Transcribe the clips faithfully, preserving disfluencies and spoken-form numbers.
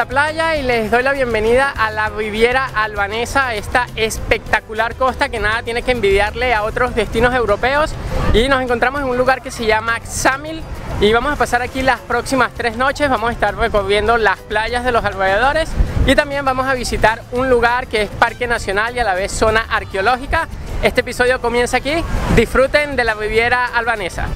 la playa y les doy la bienvenida a la Riviera Albanesa, esta espectacular costa que nada tiene que envidiarle a otros destinos europeos, y nos encontramos en un lugar que se llama Ksamil y vamos a pasar aquí las próximas tres noches. Vamos a estar recorriendo las playas de los alrededores y también vamos a visitar un lugar que es Parque Nacional y a la vez zona arqueológica. Este episodio comienza aquí, disfruten de la Riviera Albanesa.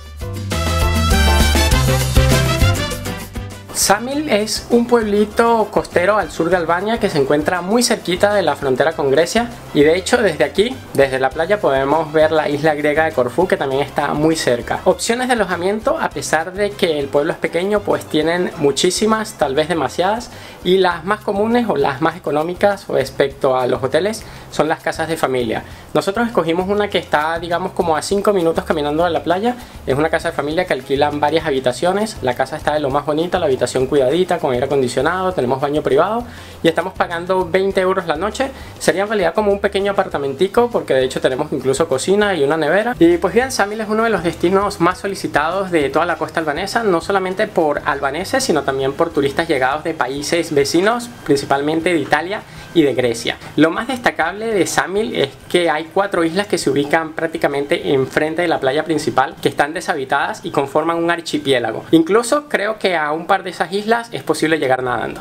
Ksamil es un pueblito costero al sur de Albania que se encuentra muy cerquita de la frontera con Grecia, y de hecho desde aquí, desde la playa, podemos ver la isla griega de Corfú, que también está muy cerca. Opciones de alojamiento, a pesar de que el pueblo es pequeño, pues tienen muchísimas, tal vez demasiadas, y las más comunes o las más económicas respecto a los hoteles son las casas de familia. Nosotros escogimos una que está, digamos, como a cinco minutos caminando de la playa. Es una casa de familia que alquilan varias habitaciones. La casa está de lo más bonita, la habitación cuidadita, con aire acondicionado, tenemos baño privado y estamos pagando veinte euros la noche. Sería en realidad como un pequeño apartamentico, porque de hecho tenemos incluso cocina y una nevera. Y pues bien, Ksamil es uno de los destinos más solicitados de toda la costa albanesa, no solamente por albaneses sino también por turistas llegados de países vecinos, principalmente de Italia y de Grecia. Lo más destacable de Ksamil es que hay cuatro islas que se ubican prácticamente enfrente de la playa principal, que están deshabitadas y conforman un archipiélago. Incluso creo que a un par de esas islas es posible llegar nadando.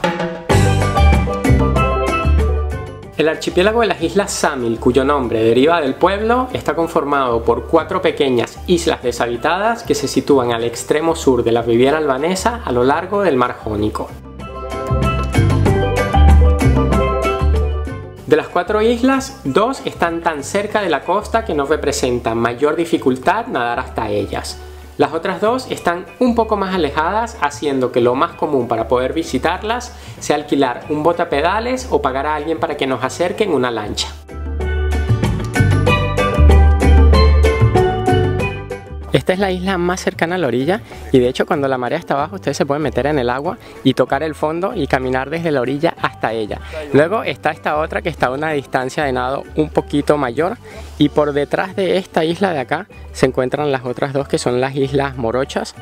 El archipiélago de las islas Ksamil, cuyo nombre deriva del pueblo, está conformado por cuatro pequeñas islas deshabitadas que se sitúan al extremo sur de la Riviera Albanesa a lo largo del mar Jónico. De las cuatro islas, dos están tan cerca de la costa que no representan mayor dificultad nadar hasta ellas. Las otras dos están un poco más alejadas, haciendo que lo más común para poder visitarlas sea alquilar un bote a pedales o pagar a alguien para que nos acerque en una lancha. Esta es la isla más cercana a la orilla, y de hecho cuando la marea está abajo ustedes se pueden meter en el agua y tocar el fondo y caminar desde la orilla hasta ella. Luego está esta otra que está a una distancia de nado un poquito mayor, y por detrás de esta isla de acá se encuentran las otras dos, que son las Islas Morochas.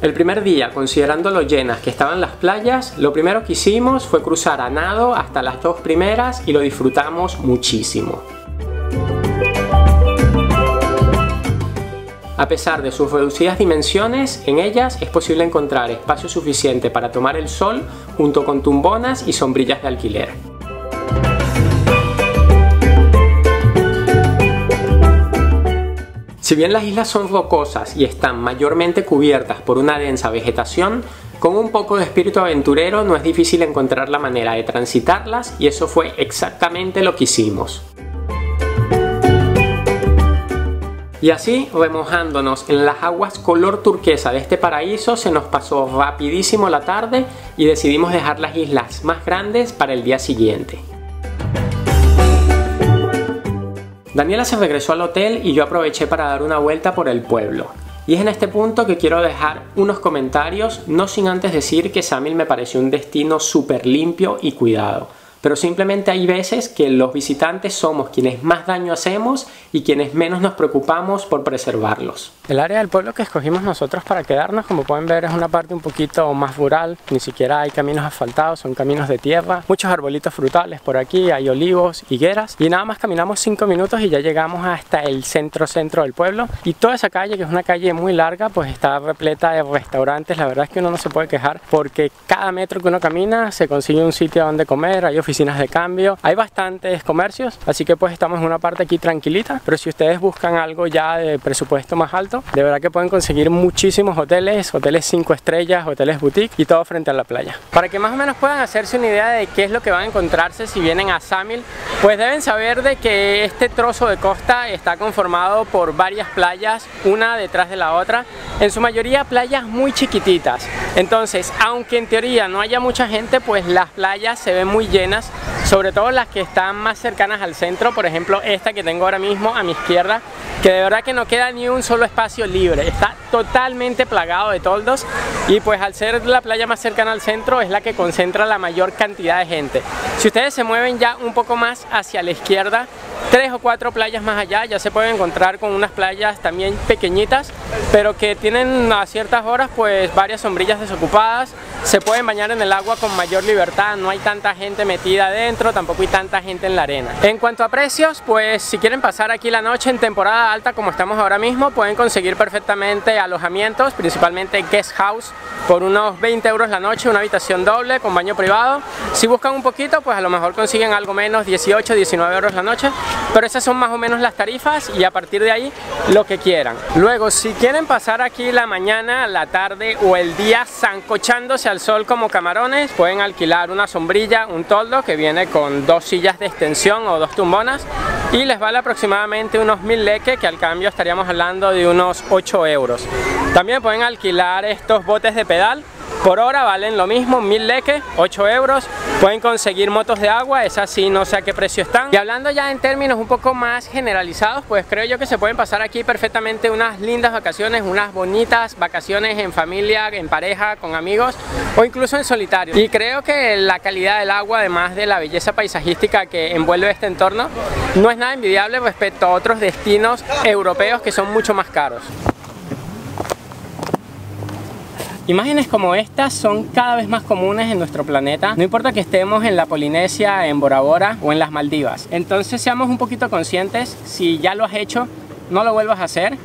El primer día, considerando lo llenas que estaban las playas, lo primero que hicimos fue cruzar a nado hasta las dos primeras y lo disfrutamos muchísimo. A pesar de sus reducidas dimensiones, en ellas es posible encontrar espacio suficiente para tomar el sol junto con tumbonas y sombrillas de alquiler. Si bien las islas son rocosas y están mayormente cubiertas por una densa vegetación, con un poco de espíritu aventurero no es difícil encontrar la manera de transitarlas, y eso fue exactamente lo que hicimos. Y así, remojándonos en las aguas color turquesa de este paraíso, se nos pasó rapidísimo la tarde y decidimos dejar las islas más grandes para el día siguiente. Daniela se regresó al hotel y yo aproveché para dar una vuelta por el pueblo. Y es en este punto que quiero dejar unos comentarios, no sin antes decir que Ksamil me pareció un destino súper limpio y cuidado. Pero simplemente hay veces que los visitantes somos quienes más daño hacemos y quienes menos nos preocupamos por preservarlos. El área del pueblo que escogimos nosotros para quedarnos, como pueden ver, es una parte un poquito más rural. Ni siquiera hay caminos asfaltados, son caminos de tierra. Muchos arbolitos frutales por aquí, hay olivos, higueras. Y nada más caminamos cinco minutos y ya llegamos hasta el centro centro del pueblo. Y toda esa calle, que es una calle muy larga, pues está repleta de restaurantes. La verdad es que uno no se puede quejar, porque cada metro que uno camina se consigue un sitio donde comer, hay oficinas de cambio, hay bastantes comercios, así que pues estamos en una parte aquí tranquilita. Pero si ustedes buscan algo ya de presupuesto más alto, de verdad que pueden conseguir muchísimos hoteles, hoteles cinco estrellas, hoteles boutique, y todo frente a la playa. Para que más o menos puedan hacerse una idea de qué es lo que van a encontrarse si vienen a Ksamil, pues deben saber de que este trozo de costa está conformado por varias playas, una detrás de la otra, en su mayoría playas muy chiquititas. Entonces, aunque en teoría no haya mucha gente, pues las playas se ven muy llenas, sobre todo las que están más cercanas al centro. Por ejemplo, esta que tengo ahora mismo a mi izquierda, que de verdad que no queda ni un solo espacio libre, está totalmente plagado de toldos, y pues al ser la playa más cercana al centro es la que concentra la mayor cantidad de gente. Si ustedes se mueven ya un poco más hacia la izquierda, tres o cuatro playas más allá ya se pueden encontrar con unas playas también pequeñitas, pero que tienen a ciertas horas pues varias sombrillas desocupadas, se pueden bañar en el agua con mayor libertad, no hay tanta gente metida adentro, tampoco hay tanta gente en la arena. En cuanto a precios, pues si quieren pasar aquí la noche en temporada alta como estamos ahora mismo, pueden conseguir perfectamente alojamientos, principalmente guest house, por unos veinte euros la noche, una habitación doble con baño privado. Si buscan un poquito, pues a lo mejor consiguen algo menos, dieciocho, diecinueve euros la noche, pero esas son más o menos las tarifas y a partir de ahí lo que quieran. Luego, si quieren pasar aquí la mañana, la tarde o el día sancochándose al sol como camarones, pueden alquilar una sombrilla, un toldo que viene con dos sillas de extensión o dos tumbonas y les vale aproximadamente unos mil leques, que al cambio estaríamos hablando de unos ocho euros. También pueden alquilar estos botes de pedal. Por hora valen lo mismo, mil leques, ocho euros. Pueden conseguir motos de agua, esas sí no sé a qué precio están. Y hablando ya en términos un poco más generalizados, pues creo yo que se pueden pasar aquí perfectamente unas lindas vacaciones, unas bonitas vacaciones en familia, en pareja, con amigos o incluso en solitario. Y creo que la calidad del agua, además de la belleza paisajística que envuelve este entorno, no es nada envidiable respecto a otros destinos europeos que son mucho más caros. Imágenes como estas son cada vez más comunes en nuestro planeta, no importa que estemos en la Polinesia, en Bora Bora o en las Maldivas. Entonces seamos un poquito conscientes, si ya lo has hecho, no lo vuelvas a hacer,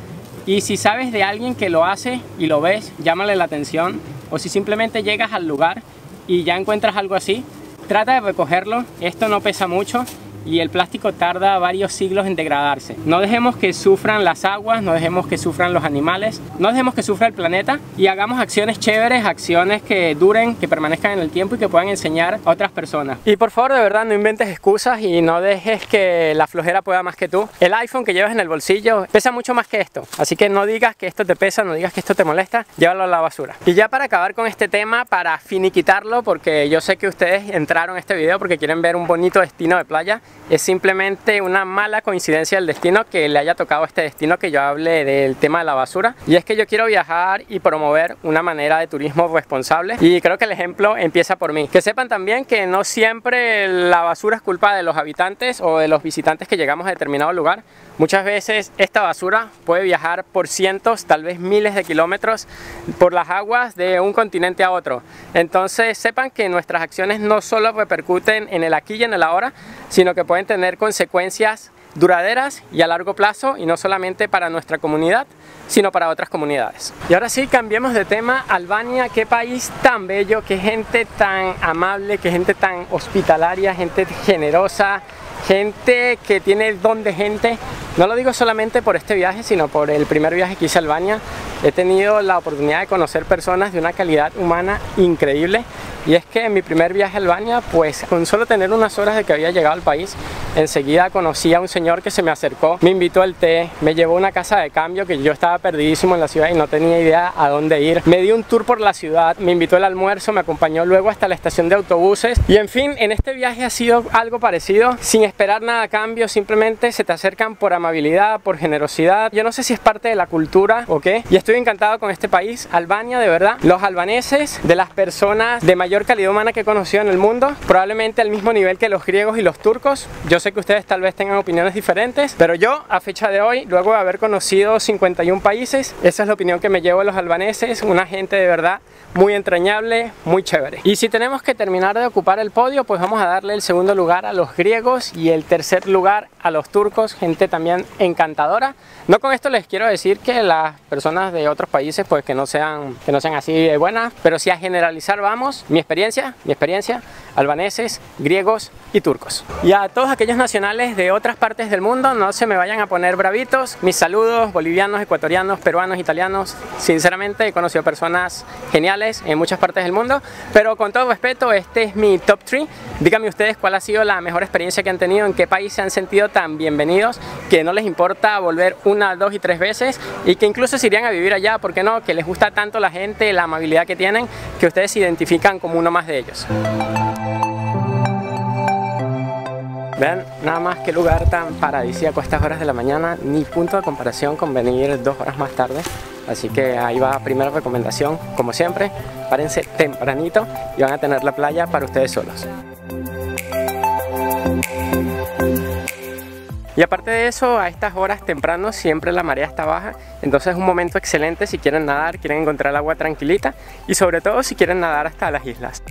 y si sabes de alguien que lo hace y lo ves, llámale la atención, o si simplemente llegas al lugar y ya encuentras algo así, trata de recogerlo, esto no pesa mucho y el plástico tarda varios siglos en degradarse. No dejemos que sufran las aguas, no dejemos que sufran los animales, no dejemos que sufra el planeta y hagamos acciones chéveres, acciones que duren, que permanezcan en el tiempo y que puedan enseñar a otras personas. Y por favor, de verdad, no inventes excusas y no dejes que la flojera pueda más que tú. El iPhone que llevas en el bolsillo pesa mucho más que esto, así que no digas que esto te pesa, no digas que esto te molesta, llévalo a la basura. Y ya para acabar con este tema, para finiquitarlo, porque yo sé que ustedes entraron a este video porque quieren ver un bonito destino de playa, es simplemente una mala coincidencia del destino que le haya tocado a este destino que yo hable del tema de la basura, y es que yo quiero viajar y promover una manera de turismo responsable y creo que el ejemplo empieza por mí. Que sepan también que no siempre la basura es culpa de los habitantes o de los visitantes que llegamos a determinado lugar. Muchas veces esta basura puede viajar por cientos, tal vez miles de kilómetros por las aguas de un continente a otro. Entonces sepan que nuestras acciones no solo repercuten en el aquí y en el ahora, sino que pueden tener consecuencias duraderas y a largo plazo, y no solamente para nuestra comunidad, sino para otras comunidades. Y ahora sí, cambiemos de tema. Albania, qué país tan bello, qué gente tan amable, qué gente tan hospitalaria, gente generosa, gente que tiene el don de gente. No lo digo solamente por este viaje, sino por el primer viaje que hice a Albania. He tenido la oportunidad de conocer personas de una calidad humana increíble. Y es que en mi primer viaje a Albania, pues con solo tener unas horas de que había llegado al país, enseguida conocí a un señor que se me acercó, me invitó al té, me llevó a una casa de cambio que yo estaba perdidísimo en la ciudad y no tenía idea a dónde ir. Me dio un tour por la ciudad, me invitó al almuerzo, me acompañó luego hasta la estación de autobuses. Y en fin, en este viaje ha sido algo parecido, sin esperar nada a cambio, simplemente se te acercan por amabilidad, por generosidad. Yo no sé si es parte de la cultura o qué. Y estoy encantado con este país, Albania, de verdad. Los albaneses, de las personas de mayor calidad humana que he conocido en el mundo, probablemente al mismo nivel que los griegos y los turcos. Yo sé que ustedes tal vez tengan opiniones diferentes, pero yo a fecha de hoy, luego de haber conocido cincuenta y un países, esa es la opinión que me llevo de los albaneses, una gente de verdad muy entrañable, muy chévere. Y si tenemos que terminar de ocupar el podio, pues vamos a darle el segundo lugar a los griegos y el tercer lugar a los turcos, gente también encantadora. No con esto les quiero decir que las personas de otros países pues que no sean, que no sean así de buenas, pero si a generalizar vamos, mi experiencia, mi experiencia, albaneses, griegos y turcos. Y a todos aquellos nacionales de otras partes del mundo, no se me vayan a poner bravitos, mis saludos, bolivianos, ecuatorianos, peruanos, italianos. Sinceramente he conocido personas geniales en muchas partes del mundo, pero con todo respeto, este es mi top tres. Díganme ustedes cuál ha sido la mejor experiencia que han tenido, en qué país se han sentido tan bienvenidos, que no les importa volver una, dos y tres veces, y que incluso se irían a vivir allá, ¿por qué no? Que les gusta tanto la gente, la amabilidad que tienen, que ustedes se identifican como uno más de ellos. Vean nada más qué lugar tan paradisíaco a estas horas de la mañana, ni punto de comparación con venir dos horas más tarde. Así que ahí va primera recomendación, como siempre, párense tempranito y van a tener la playa para ustedes solos. Y aparte de eso, a estas horas temprano siempre la marea está baja, entonces es un momento excelente si quieren nadar, quieren encontrar agua tranquilita y sobre todo si quieren nadar hasta las islas.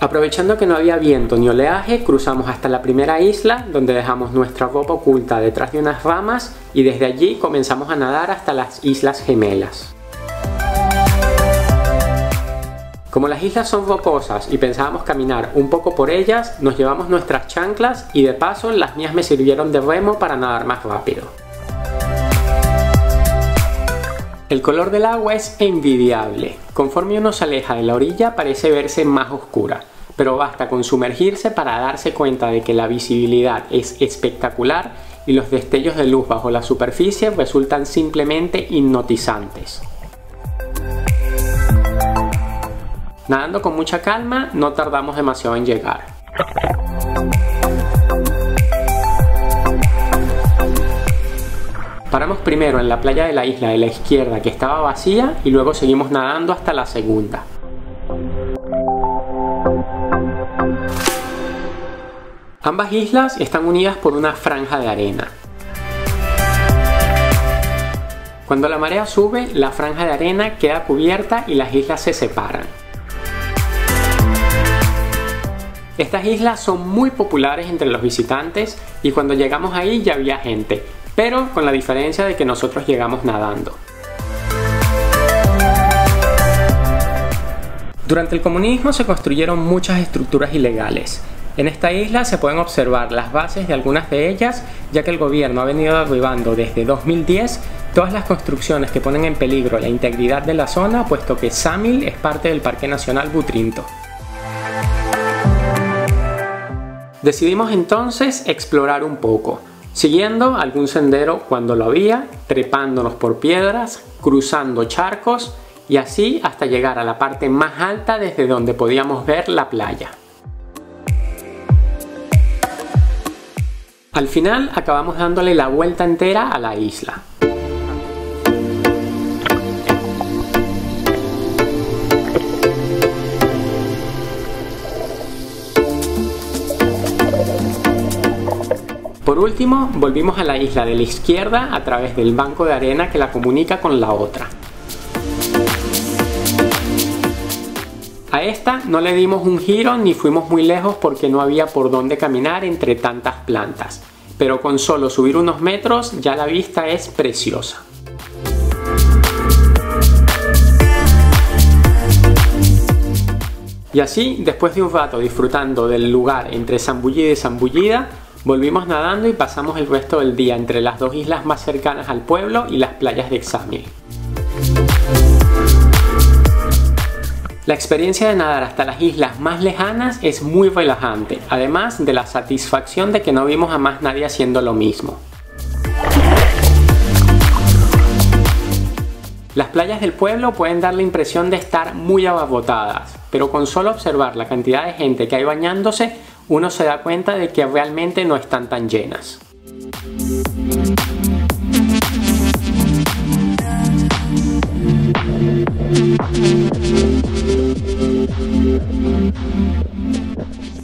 Aprovechando que no había viento ni oleaje, cruzamos hasta la primera isla, donde dejamos nuestra ropa oculta detrás de unas ramas y desde allí comenzamos a nadar hasta las Islas Gemelas. Como las islas son rocosas y pensábamos caminar un poco por ellas, nos llevamos nuestras chanclas y de paso las mías me sirvieron de remo para nadar más rápido. El color del agua es envidiable, conforme uno se aleja de la orilla parece verse más oscura, pero basta con sumergirse para darse cuenta de que la visibilidad es espectacular y los destellos de luz bajo la superficie resultan simplemente hipnotizantes. Nadando con mucha calma, no tardamos demasiado en llegar. Paramos primero en la playa de la isla de la izquierda que estaba vacía y luego seguimos nadando hasta la segunda. Ambas islas están unidas por una franja de arena. Cuando la marea sube, la franja de arena queda cubierta y las islas se separan. Estas islas son muy populares entre los visitantes y cuando llegamos ahí ya había gente, pero con la diferencia de que nosotros llegamos nadando. Durante el comunismo se construyeron muchas estructuras ilegales. En esta isla se pueden observar las bases de algunas de ellas, ya que el gobierno ha venido derribando desde dos mil diez todas las construcciones que ponen en peligro la integridad de la zona, puesto que Ksamil es parte del Parque Nacional Butrinto. Decidimos entonces explorar un poco, siguiendo algún sendero cuando lo había, trepándonos por piedras, cruzando charcos y así hasta llegar a la parte más alta desde donde podíamos ver la playa. Al final acabamos dándole la vuelta entera a la isla. Por último, volvimos a la isla de la izquierda a través del banco de arena que la comunica con la otra. A esta no le dimos un giro ni fuimos muy lejos porque no había por dónde caminar entre tantas plantas, pero con solo subir unos metros ya la vista es preciosa. Y así, después de un rato disfrutando del lugar entre zambullida y zambullida, volvimos nadando y pasamos el resto del día entre las dos islas más cercanas al pueblo y las playas de Ksamil. La experiencia de nadar hasta las islas más lejanas es muy relajante, además de la satisfacción de que no vimos a más nadie haciendo lo mismo. Las playas del pueblo pueden dar la impresión de estar muy abarrotadas, pero con solo observar la cantidad de gente que hay bañándose, uno se da cuenta de que realmente no están tan llenas.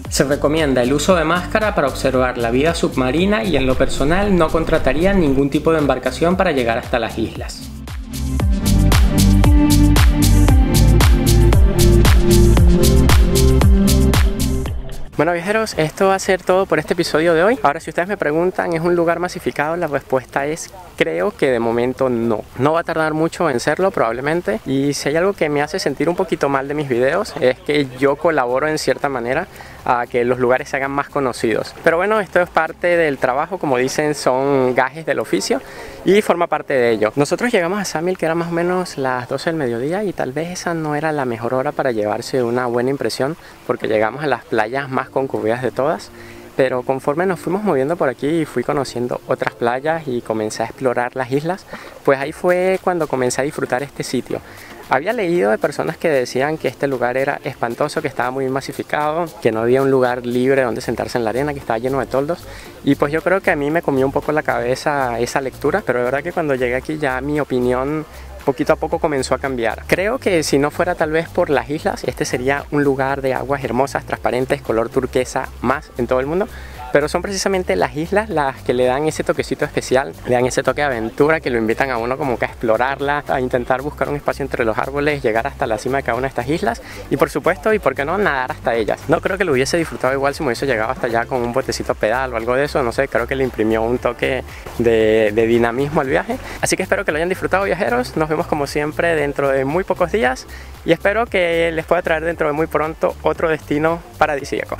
Se recomienda el uso de máscara para observar la vida submarina y en lo personal no contrataría ningún tipo de embarcación para llegar hasta las islas. Bueno viajeros, esto va a ser todo por este episodio de hoy. Ahora si ustedes me preguntan, ¿es un lugar masificado? La respuesta es, creo que de momento no. No va a tardar mucho en serlo probablemente. Y si hay algo que me hace sentir un poquito mal de mis videos, es que yo colaboro en cierta manera a que los lugares se hagan más conocidos. Pero bueno, esto es parte del trabajo, como dicen, son gajes del oficio y forma parte de ello. Nosotros llegamos a Ksamil que era más o menos las doce del mediodía y tal vez esa no era la mejor hora para llevarse una buena impresión porque llegamos a las playas más concurridas de todas. Pero conforme nos fuimos moviendo por aquí y fui conociendo otras playas y comencé a explorar las islas, pues ahí fue cuando comencé a disfrutar este sitio. Había leído de personas que decían que este lugar era espantoso, que estaba muy masificado, que no había un lugar libre donde sentarse en la arena, que estaba lleno de toldos. Y pues yo creo que a mí me comió un poco la cabeza esa lectura, pero de verdad que cuando llegué aquí ya mi opinión poquito a poco comenzó a cambiar. Creo que si no fuera tal vez por las islas, este sería un lugar de aguas hermosas, transparentes, color turquesa, más en todo el mundo. Pero son precisamente las islas las que le dan ese toquecito especial, le dan ese toque de aventura que lo invitan a uno como que a explorarla, a intentar buscar un espacio entre los árboles, llegar hasta la cima de cada una de estas islas y por supuesto, y por qué no, nadar hasta ellas. No creo que lo hubiese disfrutado igual si me hubiese llegado hasta allá con un botecito pedal o algo de eso, no sé, creo que le imprimió un toque de, de dinamismo al viaje. Así que espero que lo hayan disfrutado, viajeros, nos vemos como siempre dentro de muy pocos días y espero que les pueda traer dentro de muy pronto otro destino paradisíaco.